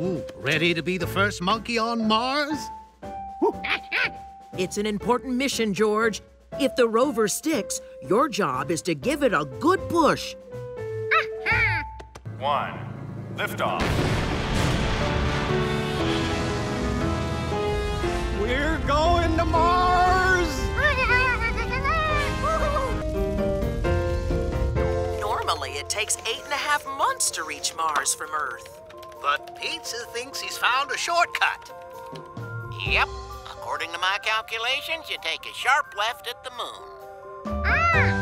Ooh, ready to be the first monkey on Mars? It's an important mission, George. If the rover sticks, your job is to give it a good push. One, liftoff. We're going to Mars! Normally, it takes 8.5 months to reach Mars from Earth. But Pizza thinks he's found a shortcut. Yep. According to my calculations, you take a sharp left at the moon. Ah!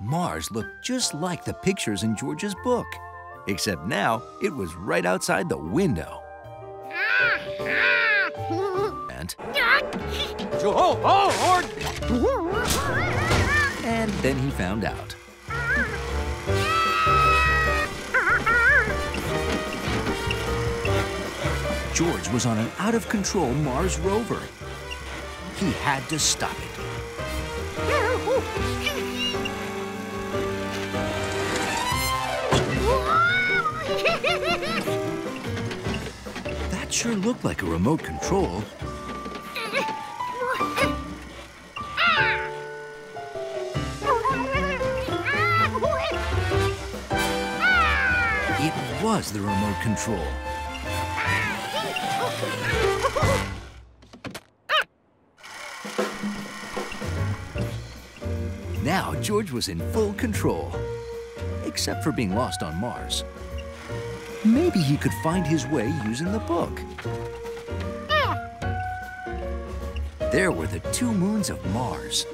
Mars looked just like the pictures in George's book, except now it was right outside the window. And... oh, Lord! And then he found out. George was on an out-of-control Mars rover. He had to stop it. That sure looked like a remote control. Was the remote control. Now George was in full control, except for being lost on Mars. Maybe he could find his way using the book. There were the 2 moons of Mars.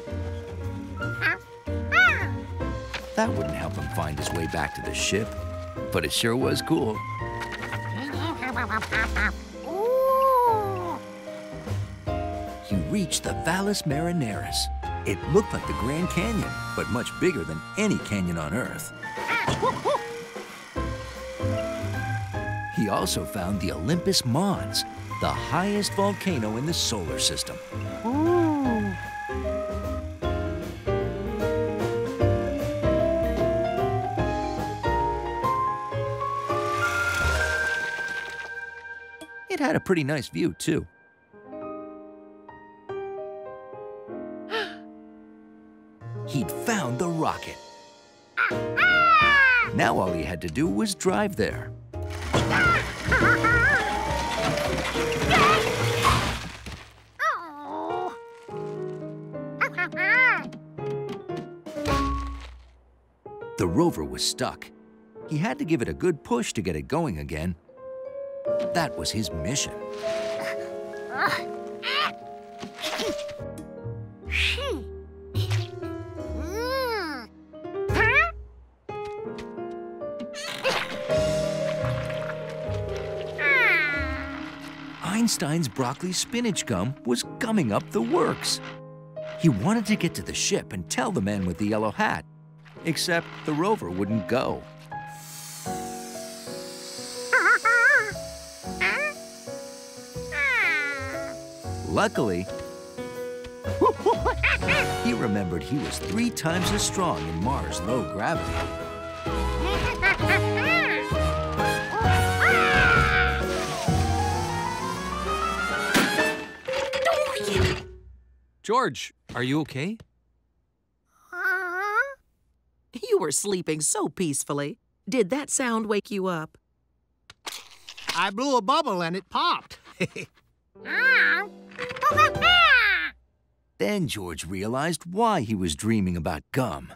That wouldn't help him find his way back to the ship. But it sure was cool. He reached the Valles Marineris. It looked like the Grand Canyon, but much bigger than any canyon on Earth. He also found the Olympus Mons, the highest volcano in the solar system. Had a pretty nice view, too. He'd found the rocket. Now all he had to do was drive there. The rover was stuck. He had to give it a good push to get it going again. That was his mission. Einstein's broccoli spinach gum was gumming up the works. He wanted to get to the ship and tell the man with the yellow hat, except the rover wouldn't go. Luckily, he remembered he was 3 times as strong in Mars' low gravity. George, are you okay? You were sleeping so peacefully. Did that sound wake you up? I blew a bubble and it popped. Then George realized why he was dreaming about gum.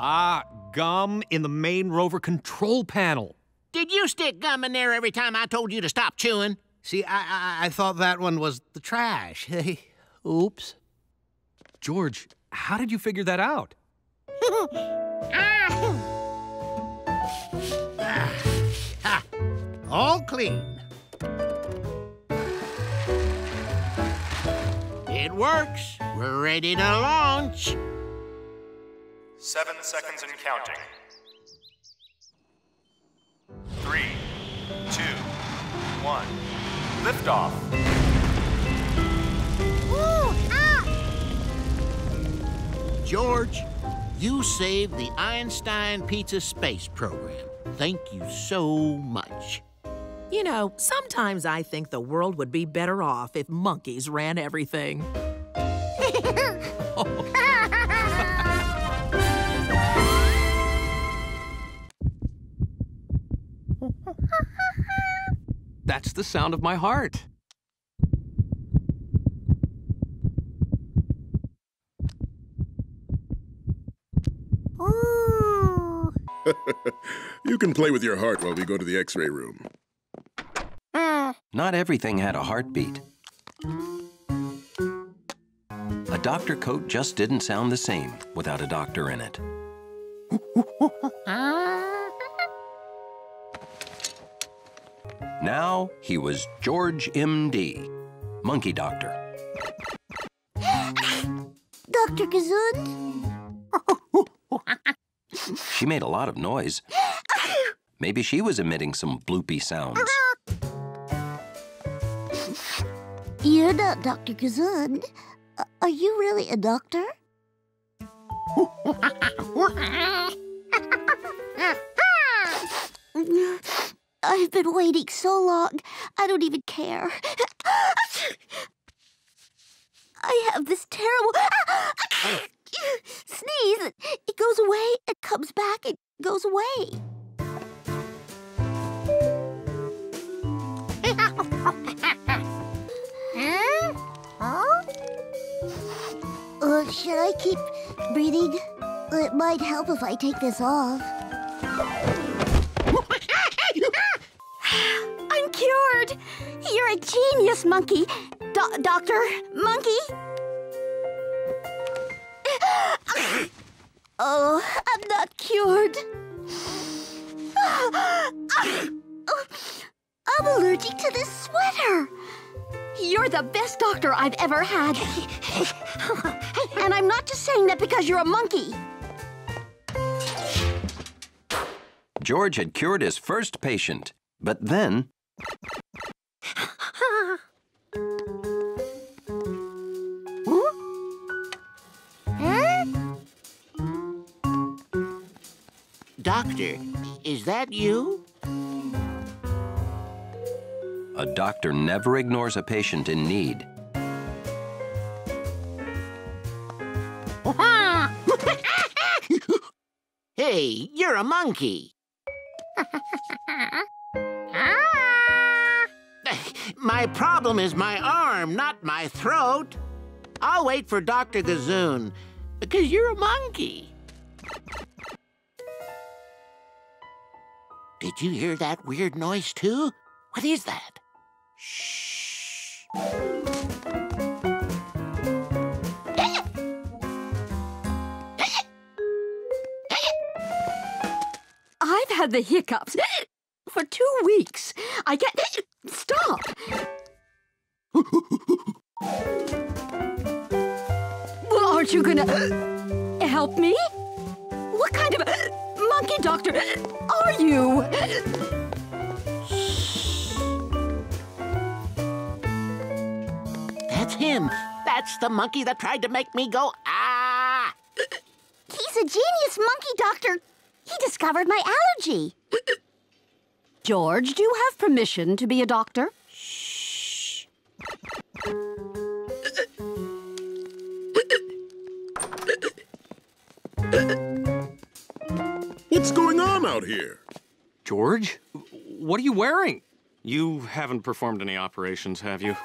Ah, gum in the main rover control panel. Did you stick gum in there every time I told you to stop chewing? See, I thought that one was the trash. Oops. George, how did you figure that out? All clean. It works. We're ready to launch. 7 seconds and counting. 3, 2, 1. Liftoff. Woo! Up! George, you saved the Einstein Pizza Space Program. Thank you so much. You know, sometimes I think the world would be better off if monkeys ran everything. That's the sound of my heart. Ooh. You can play with your heart while we go to the X-ray room. Not everything had a heartbeat. A doctor coat just didn't sound the same without a doctor in it. Now he was George M.D., monkey doctor. Dr. Gesund? She made a lot of noise. Maybe she was emitting some bloopy sounds. You're not Dr. Gesund. Are you really a doctor? I've been waiting so long, I don't even care. I have this terrible sneeze. It goes away, it comes back, it goes away. Should I keep breathing? It might help if I take this off. I'm cured! You're a genius, monkey. Doctor, monkey? Oh, I'm not cured. I'm allergic to this sweater. You're the best doctor I've ever had. And I'm not just saying that because you're a monkey. George had cured his first patient, but then... Doctor, is that you? A doctor never ignores a patient in need. Hey, you're a monkey. My problem is my arm, not my throat. I'll wait for Dr. Gesund, because you're a monkey. Did you hear that weird noise, too? What is that? Shh. I've had the hiccups for 2 weeks. I get... Stop! Well, aren't you gonna help me? What kind of monkey doctor are you? That's him. That's the monkey that tried to make me go, ah! He's a genius monkey doctor. He discovered my allergy. George, do you have permission to be a doctor? Shh. What's going on out here? George, what are you wearing? You haven't performed any operations, have you?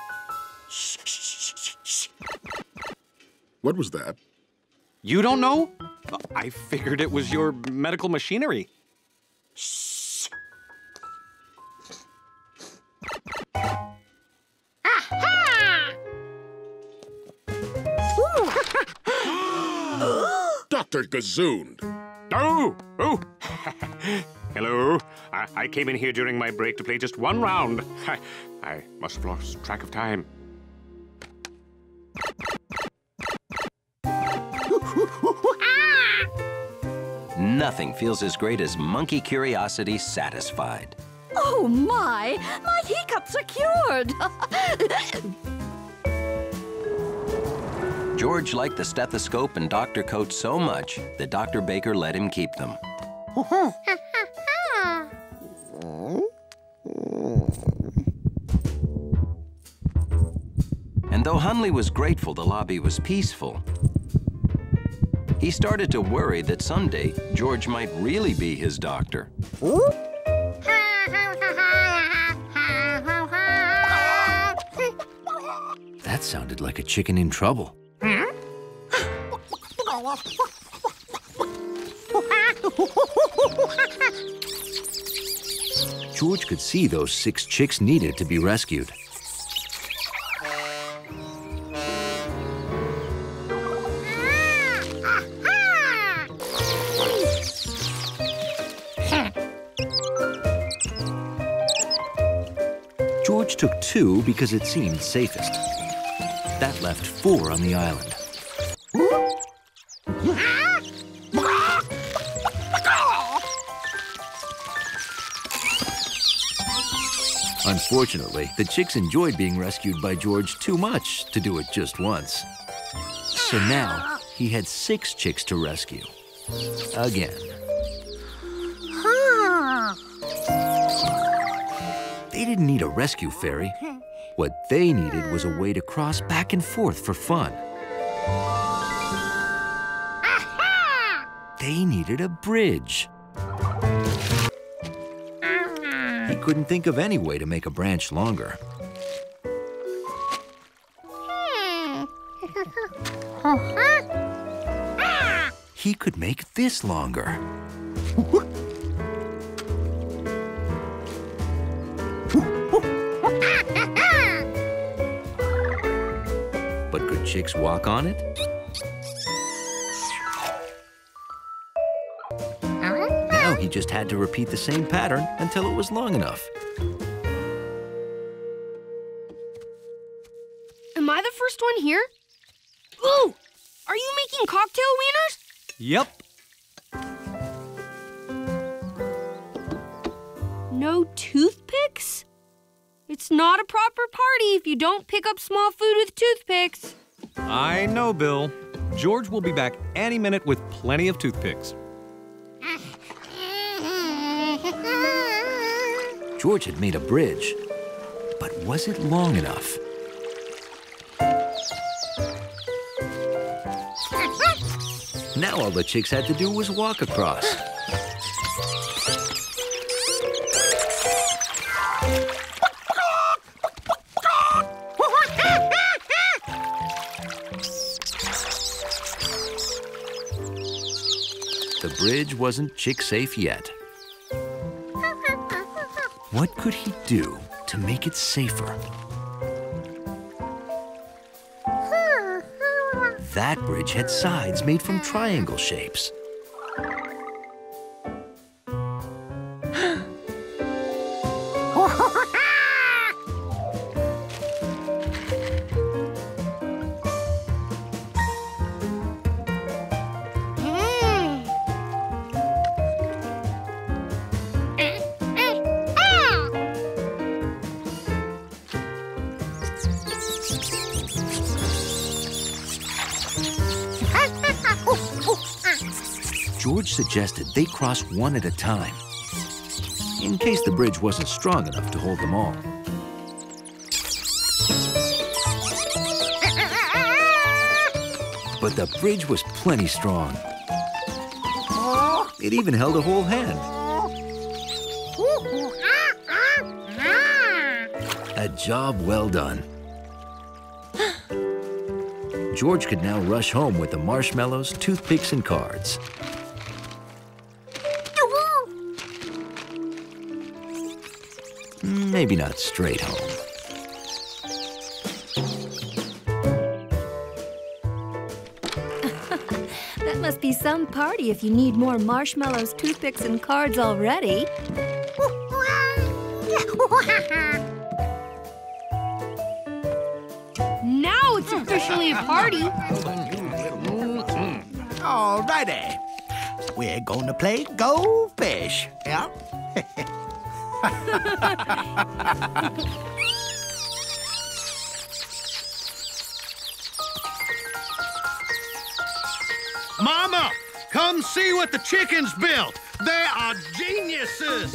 What was that? You don't know? I figured it was your medical machinery. Shh. Aha! Dr. Gesund. Oh! Oh! Hello. I came in here during my break to play just one round. I must have lost track of time. Nothing feels as great as monkey curiosity satisfied. Oh my! My hiccups are cured! George liked the stethoscope and doctor coat so much that Dr. Baker let him keep them. And though Hundley was grateful the lobby was peaceful, he started to worry that someday George might really be his doctor. That sounded like a chicken in trouble. George could see those 6 chicks needed to be rescued. George took 2 because it seemed safest. That left 4 on the island. Unfortunately, the chicks enjoyed being rescued by George too much to do it just once. So now, he had 6 chicks to rescue. Again. They didn't need a rescue ferry. What they needed was a way to cross back and forth for fun. They needed a bridge. He couldn't think of any way to make a branch longer. He could make this longer. But could chicks walk on it? Now he just had to repeat the same pattern until it was long enough. Am I the first one here? Ooh! Are you making cocktail wieners? Yep. No toothpicks? It's not a proper party if you don't pick up small food with toothpicks. I know, Bill. George will be back any minute with plenty of toothpicks. George had made a bridge, but was it long enough? Now all the chicks had to do was walk across. The bridge wasn't chick-safe yet. What could he do to make it safer? That bridge had sides made from triangle shapes. Suggested they cross one at a time, in case the bridge wasn't strong enough to hold them all. But the bridge was plenty strong. It even held a whole hand. A job well done. George could now rush home with the marshmallows, toothpicks, and cards. Maybe not straight home. That must be some party if you need more marshmallows, toothpicks, and cards already. Now it's officially a party. All righty. We're gonna play goldfish. Yeah? Mama, come see what the chickens built. They are geniuses.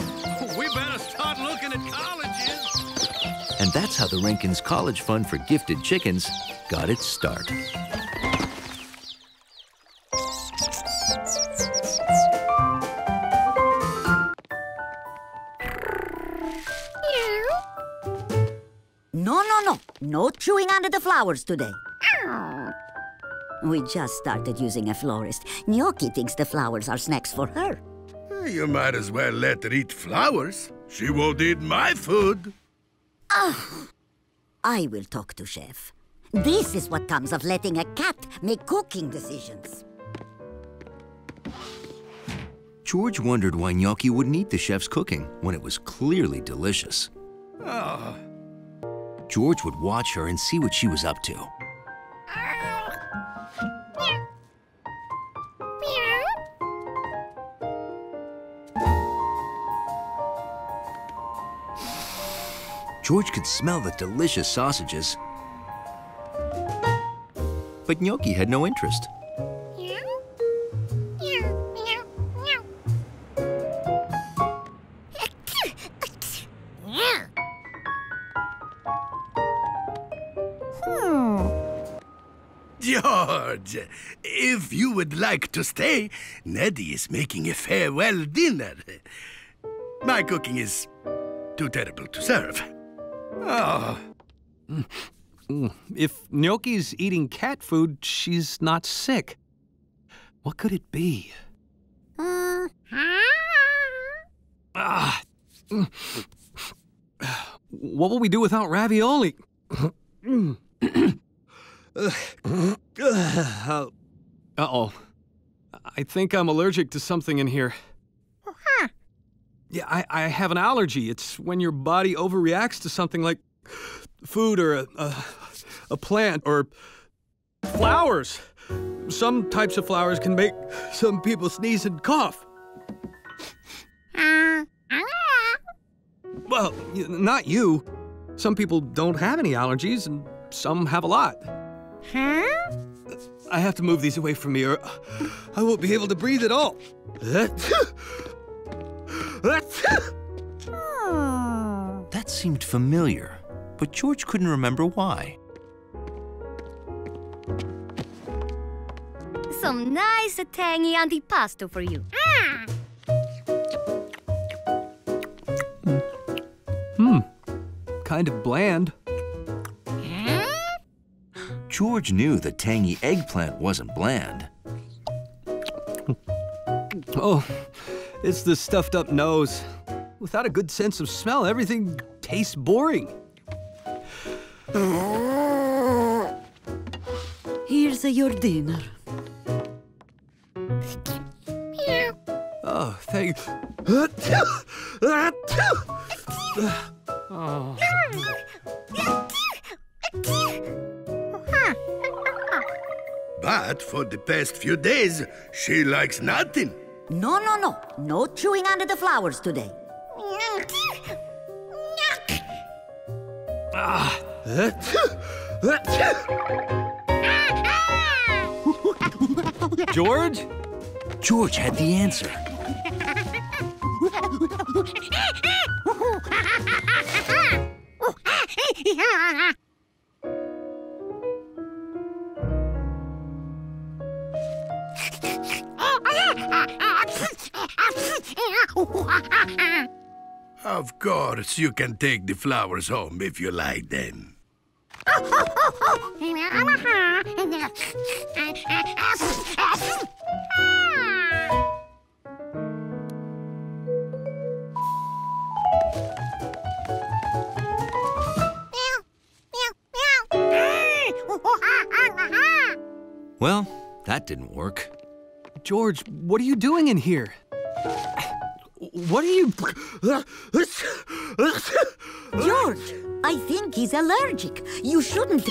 We better start looking at colleges. And that's how the Rankins College Fund for Gifted Chickens got its start. No chewing under the flowers today. We just started using a florist. Gnocchi thinks the flowers are snacks for her. You might as well let her eat flowers. She won't eat my food. Oh, I will talk to Chef. This is what comes of letting a cat make cooking decisions. George wondered why Gnocchi wouldn't eat the chef's cooking when it was clearly delicious. Oh. George would watch her and see what she was up to. George could smell the delicious sausages, but Gnocchi had no interest. George, if you would like to stay, Neddy is making a farewell dinner. My cooking is too terrible to serve. Oh. If Gnocchi's eating cat food, she's not sick. What could it be? What will we do without ravioli? Uh-oh. I think I'm allergic to something in here. Yeah, I have an allergy. It's when your body overreacts to something like food or a plant or flowers. Some types of flowers can make some people sneeze and cough. Well, not you. Some people don't have any allergies and some have a lot. Huh? I have to move these away from me or I won't be able to breathe at all. That seemed familiar, but George couldn't remember why. Some nice tangy antipasto for you. Kind of bland. George knew the tangy eggplant wasn't bland. Oh, it's the stuffed-up nose. Without a good sense of smell, everything tastes boring. Here's your dinner. Oh, thank you. Oh. But for the past few days, she likes nothing. No. No chewing under the flowers today. George? George had the answer. Of course, you can take the flowers home if you like them. Well, that didn't work. George, what are you doing in here? What are you... George, I think he's allergic. You shouldn't...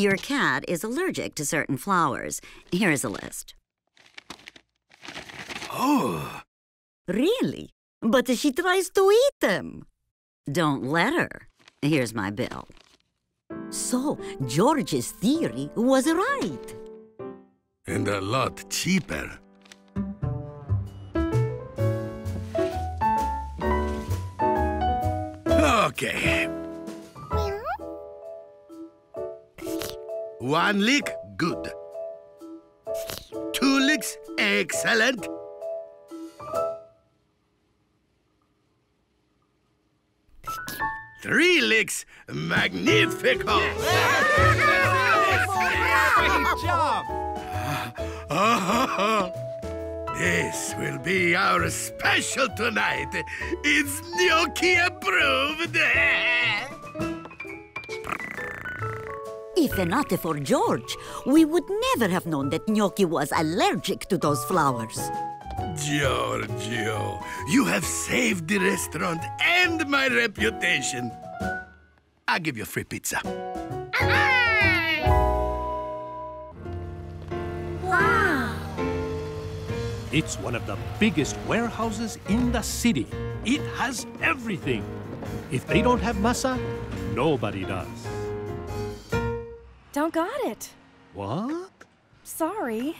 Your cat is allergic to certain flowers. Here is a list. Oh! Really? But she tries to eat them. Don't let her. Here's my bill. So, George's theory was right. And a lot cheaper. Okay. One lick, good. Two licks, excellent. Three licks, magnifico. Great job. This will be our special tonight. It's gnocchi approved. If not for George, we would never have known that gnocchi was allergic to those flowers. Giorgio, you have saved the restaurant and my reputation. I'll give you a free pizza. Wow! It's one of the biggest warehouses in the city. It has everything. If they don't have masa, nobody does. Don't got it. What? Sorry.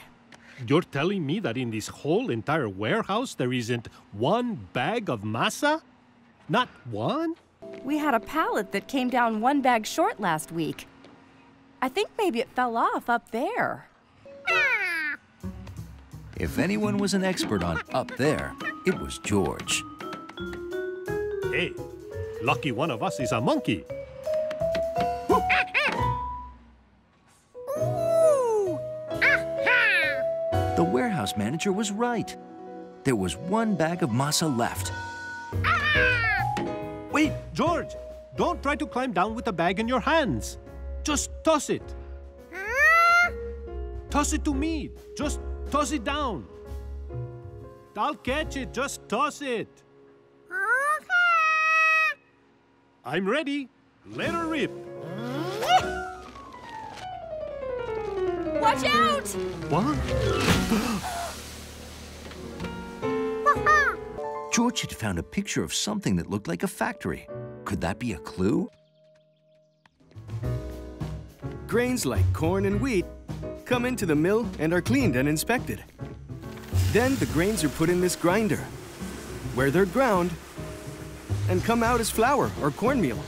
You're telling me that in this whole entire warehouse there isn't one bag of masa? Not one? We had a pallet that came down one bag short last week. I think maybe it fell off up there. If anyone was an expert on up there, it was George. Hey, lucky one of us is a monkey. The warehouse manager was right. There was one bag of masa left. Wait, George! Don't try to climb down with the bag in your hands. Just toss it. Toss it to me. Just toss it down. I'll catch it. Just toss it. I'm ready. Let her rip. Watch out! What? George had found a picture of something that looked like a factory. Could that be a clue? Grains like corn and wheat come into the mill and are cleaned and inspected. Then the grains are put in this grinder, where they're ground and come out as flour or cornmeal.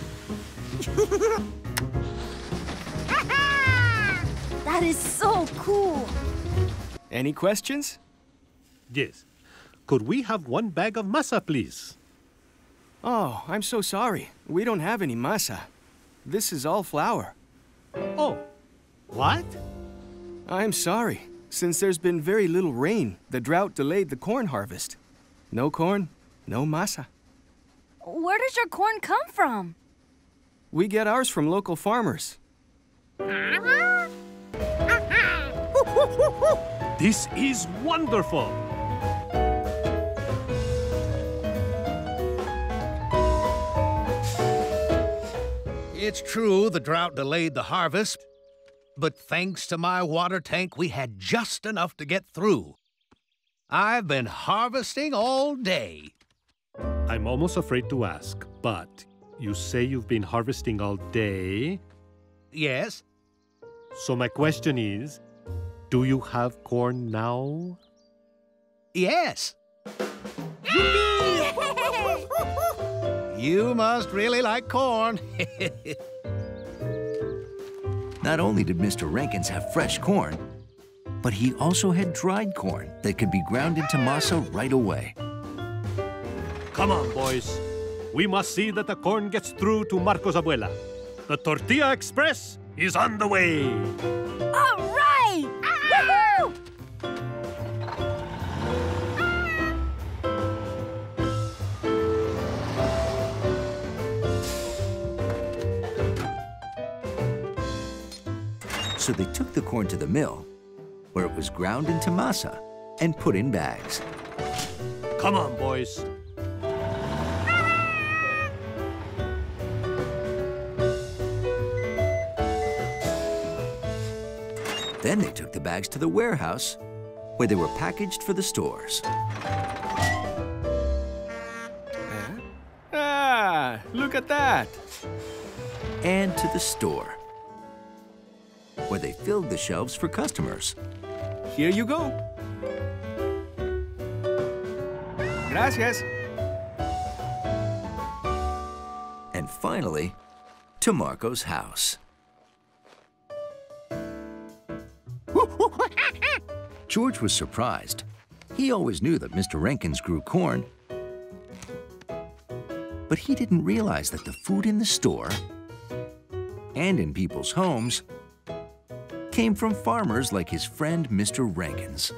That is so cool! Any questions? Yes. Could we have one bag of masa, please? Oh, I'm so sorry. We don't have any masa. This is all flour. Oh, what? I'm sorry. Since there's been very little rain, the drought delayed the corn harvest. No corn, no masa. Where does your corn come from? We get ours from local farmers. This is wonderful! It's true the drought delayed the harvest, but thanks to my water tank, we had just enough to get through. I've been harvesting all day. I'm almost afraid to ask, but you say you've been harvesting all day? Yes. So my question is, do you have corn now? Yes. You must really like corn. Not only did Mr. Rankins have fresh corn, but he also had dried corn that could be ground into masa right away. Come on, boys. We must see that the corn gets through to Marco's abuela. The Tortilla Express is on the way. All right. So they took the corn to the mill, where it was ground into masa and put in bags. Come on, boys. Then they took the bags to the warehouse, where they were packaged for the stores. Ah, look at that! And to the store, where they filled the shelves for customers. Here you go. Gracias. And finally, to Marco's house. George was surprised. He always knew that Mr. Rankins grew corn, but he didn't realize that the food in the store and in people's homes came from farmers like his friend Mr. Rankins.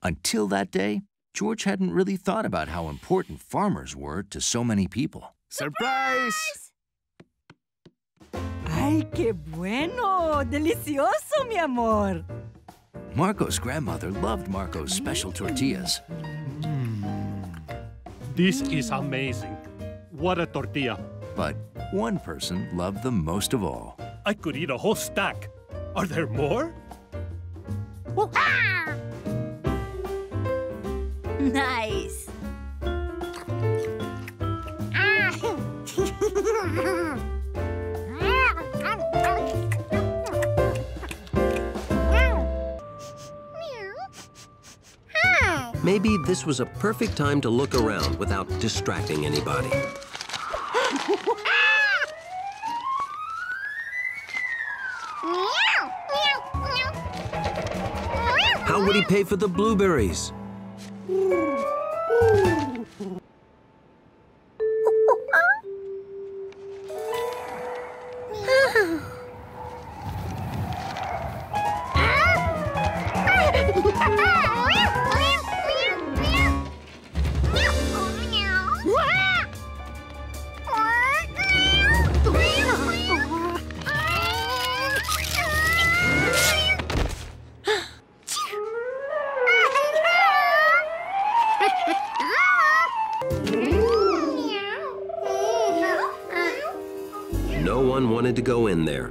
Until that day, George hadn't really thought about how important farmers were to so many people. Surprise! Ay, qué bueno! Delicioso, mi amor! Marco's grandmother loved Marco's special tortillas. This is amazing. What a tortilla! But one person loved them most of all. I could eat a whole stack. Are there more? Well, ah! Nice. Maybe this was a perfect time to look around without distracting anybody. How would he pay for the blueberries? To go in there.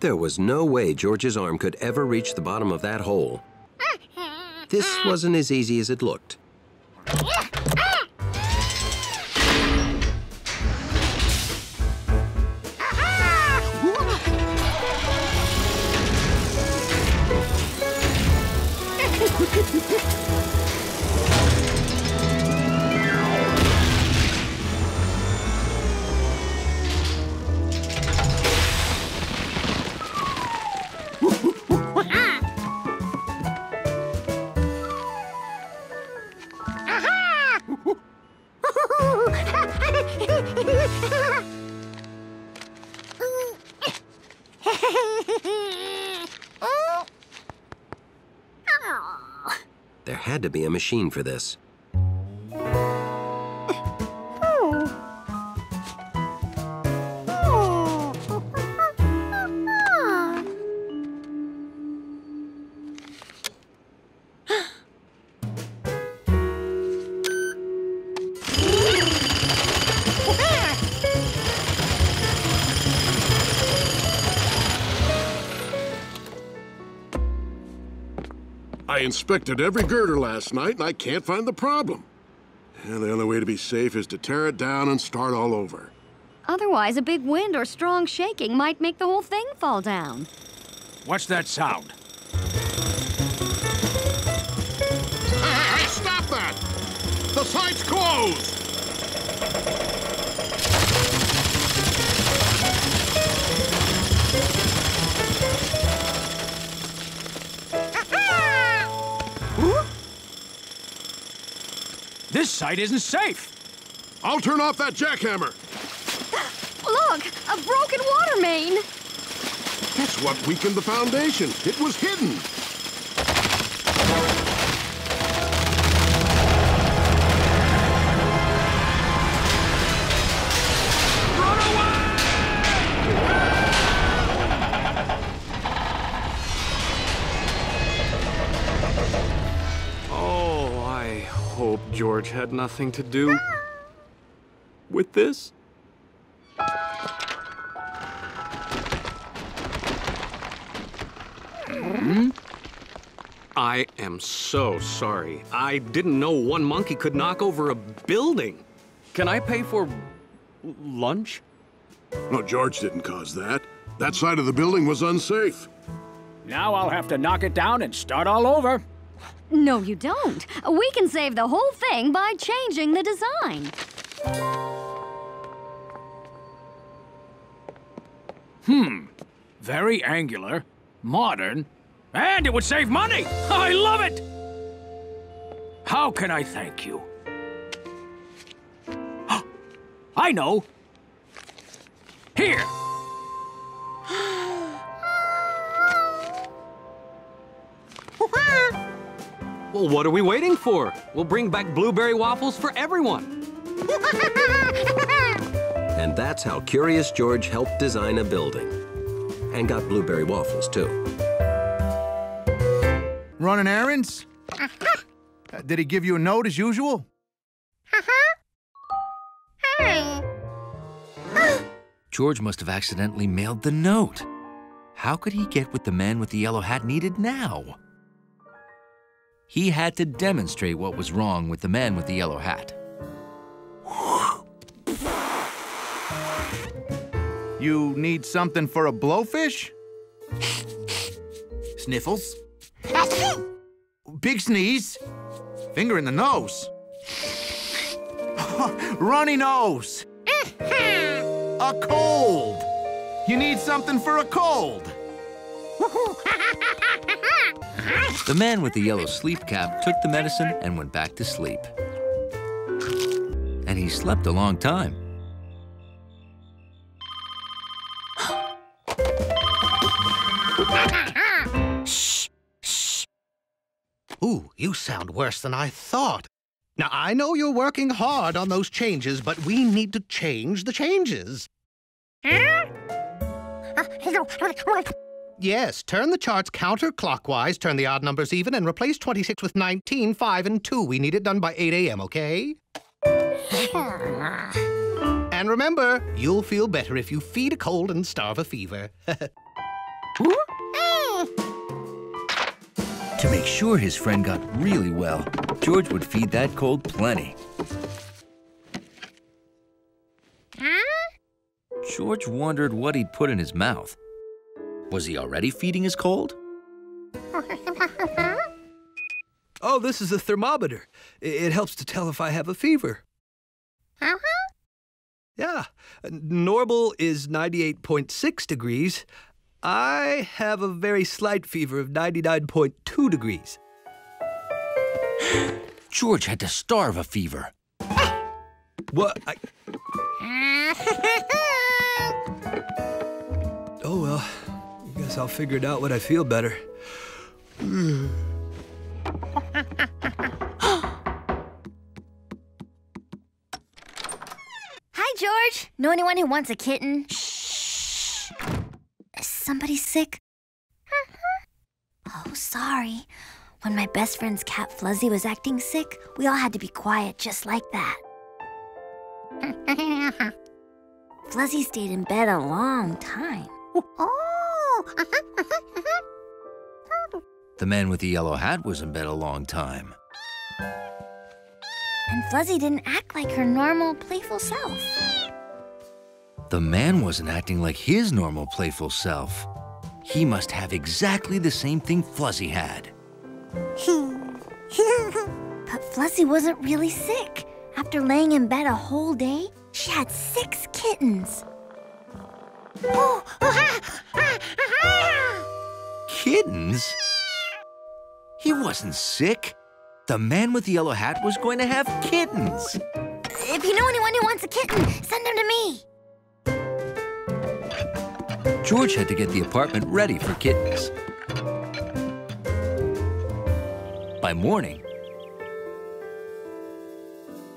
There was no way George's arm could ever reach the bottom of that hole. This wasn't as easy as it looked. There had to be a machine for this. I inspected every girder last night, and I can't find the problem. And the only way to be safe is to tear it down and start all over. Otherwise, a big wind or strong shaking might make the whole thing fall down. What's that sound? Stop that! The site's closed! site isn't safe. I'll turn off that jackhammer. Look, a broken water main. That's what weakened the foundation. It was hidden. George had nothing to do with this. I am so sorry. I didn't know one monkey could knock over a building. Can I pay for lunch? No, George didn't cause that. That side of the building was unsafe. Now I'll have to knock it down and start all over. No, you don't. We can save the whole thing by changing the design. Very angular, modern, and it would save money! I love it! How can I thank you? I know! Here! Well, what are we waiting for? We'll bring back blueberry waffles for everyone. And that's how Curious George helped design a building. And got blueberry waffles, too. Running errands? Did he give you a note as usual? George must have accidentally mailed the note. How could he get what the man with the yellow hat needed now? He had to demonstrate what was wrong with the man with the yellow hat. You need something for a blowfish? Sniffles. Big sneeze. Finger in the nose. Runny nose. A cold. You need something for a cold. The man with the yellow sleep cap took the medicine and went back to sleep. And he slept a long time. Shh, shh. Ooh, you sound worse than I thought. Now, I know you're working hard on those changes, but we need to change the changes. Yes, turn the charts counterclockwise, turn the odd numbers even, and replace 26 with 19, 5, and 2. We need it done by 8 a.m., okay? And remember, you'll feel better if you feed a cold and starve a fever. To make sure his friend got really well, George would feed that cold plenty. George wondered what he'd put in his mouth. Was he already feeding his cold? Oh, this is a thermometer. It helps to tell if I have a fever. Yeah, normal is 98.6 degrees. I have a very slight fever of 99.2 degrees. George had to starve a fever. What? Oh, well. I'll figure it out when I feel better. Hi, George. Know anyone who wants a kitten? Shh. Is somebody sick? Oh, sorry. When my best friend's cat Fluzzy was acting sick, we all had to be quiet just like that. Fluzzy stayed in bed a long time. The man with the yellow hat was in bed a long time. And Fluzzy didn't act like her normal, playful self. The man wasn't acting like his normal, playful self. He must have exactly the same thing Fluzzy had. But Fluzzy wasn't really sick. After laying in bed a whole day, she had 6 kittens. Kittens? He wasn't sick. The man with the yellow hat was going to have kittens. If you know anyone who wants a kitten, send them to me. George had to get the apartment ready for kittens. By morning,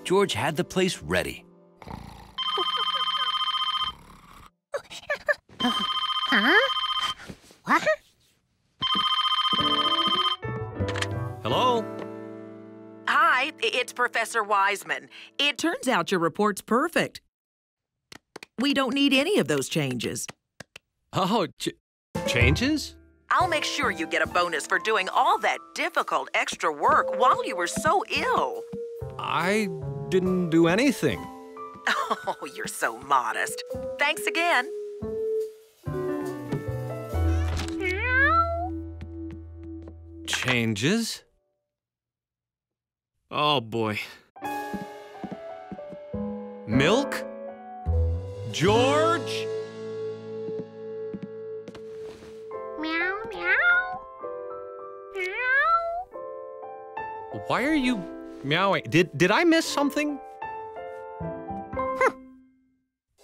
George had the place ready. Huh? What? Hello? Hi, it's Professor Wiseman. It turns out your report's perfect. We don't need any of those changes. Oh, changes? I'll make sure you get a bonus for doing all that difficult extra work while you were so ill. I didn't do anything. Oh, you're so modest. Thanks again. Changes? Oh, boy. Milk? George? Meow, meow. Meow. Why are you meowing? Did I miss something? Huh.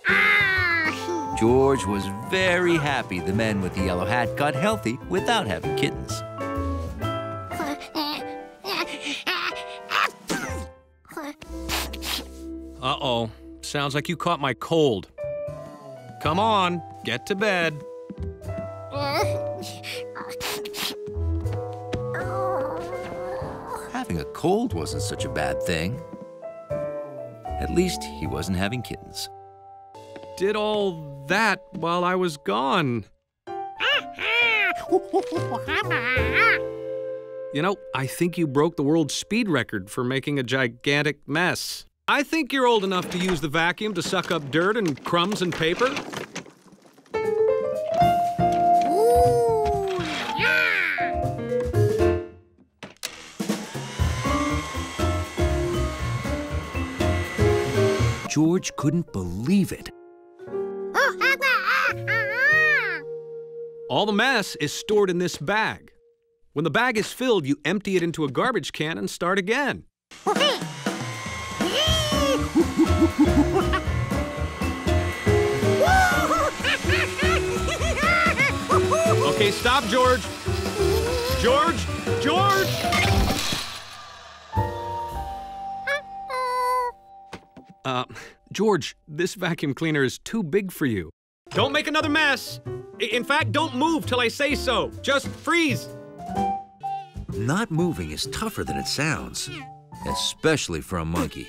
Ah. George was very happy the man with the yellow hat got healthy without having kittens. Uh-oh. Sounds like you caught my cold. Come on, get to bed. Having a cold wasn't such a bad thing. At least he wasn't having kittens. Did all that while I was gone. You know, I think you broke the world speed record for making a gigantic mess. I think you're old enough to use the vacuum to suck up dirt and crumbs and paper. Ooh, yeah. George couldn't believe it. All the mess is stored in this bag. When the bag is filled, you empty it into a garbage can and start again. Okay, stop, George. George, George! George, this vacuum cleaner is too big for you. Don't make another mess. In fact, don't move till I say so. Just freeze. Not moving is tougher than it sounds, especially for a monkey.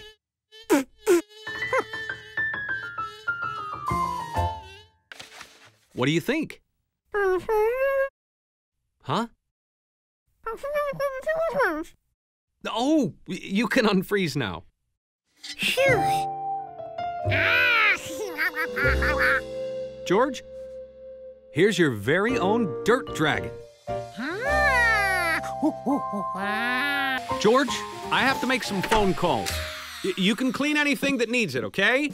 What do you think? Huh? Oh, you can unfreeze now. George, here's your very own dirt dragon. George, I have to make some phone calls. You can clean anything that needs it, okay?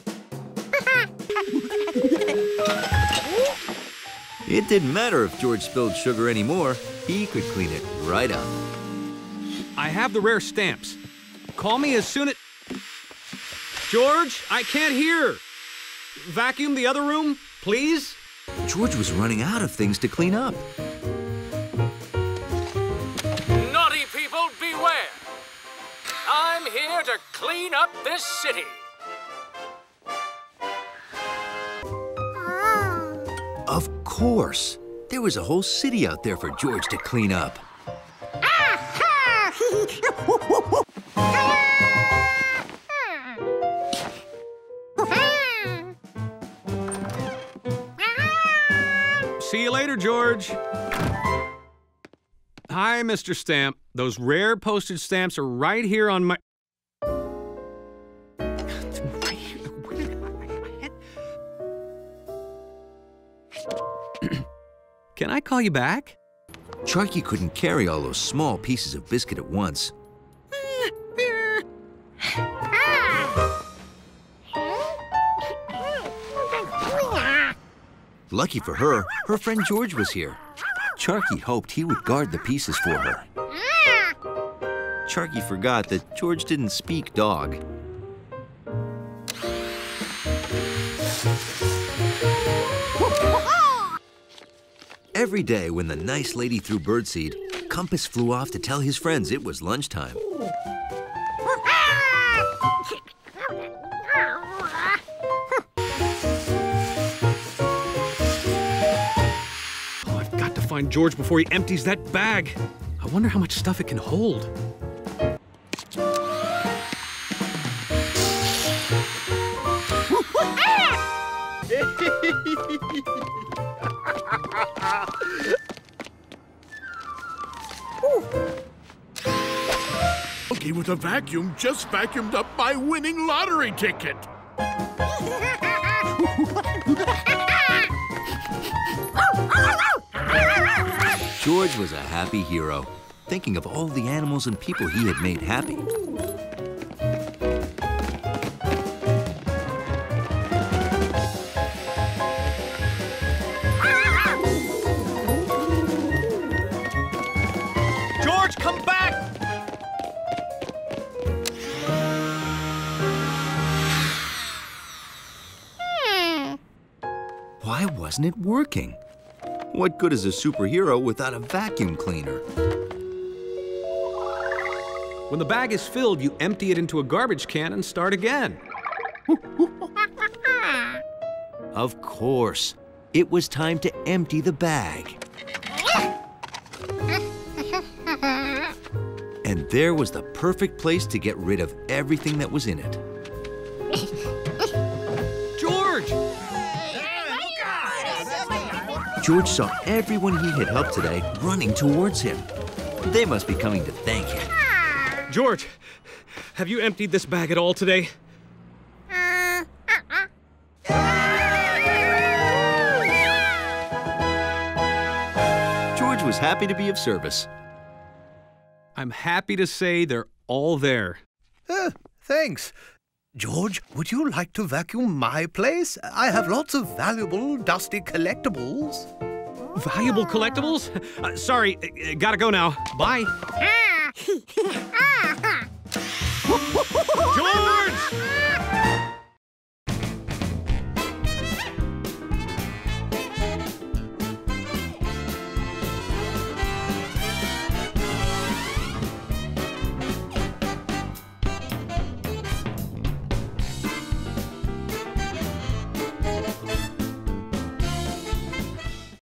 It didn't matter if George spilled sugar anymore. He could clean it right up. I have the rare stamps. Call me as soon as... George, I can't hear. Vacuum the other room, please. George was running out of things to clean up. Naughty people, beware. I'm here to clean up this city. Of course. There was a whole city out there for George to clean up. See you later, George. Hi, Mr. Stamp. Those rare postage stamps are right here on my... Can I call you back? Sharky couldn't carry all those small pieces of biscuit at once. Lucky for her, her friend George was here. Sharky hoped he would guard the pieces for her. Sharky forgot that George didn't speak dog. Every day when the nice lady threw birdseed, Compass flew off to tell his friends it was lunchtime. Find George before he empties that bag. I wonder how much stuff it can hold. Monkey with a vacuum just vacuumed up my winning lottery ticket. George was a happy hero, thinking of all the animals and people he had made happy. George, come back! Why wasn't it working? What good is a superhero without a vacuum cleaner? When the bag is filled, you empty it into a garbage can and start again. Of course. It was time to empty the bag. And there was the perfect place to get rid of everything that was in it. George saw everyone he had helped today running towards him. They must be coming to thank him. George, have you emptied this bag at all today? George was happy to be of service. I'm happy to say they're all there. Thanks. George, would you like to vacuum my place? I have lots of valuable, dusty collectibles. Valuable collectibles? Sorry, gotta go now. Bye. George!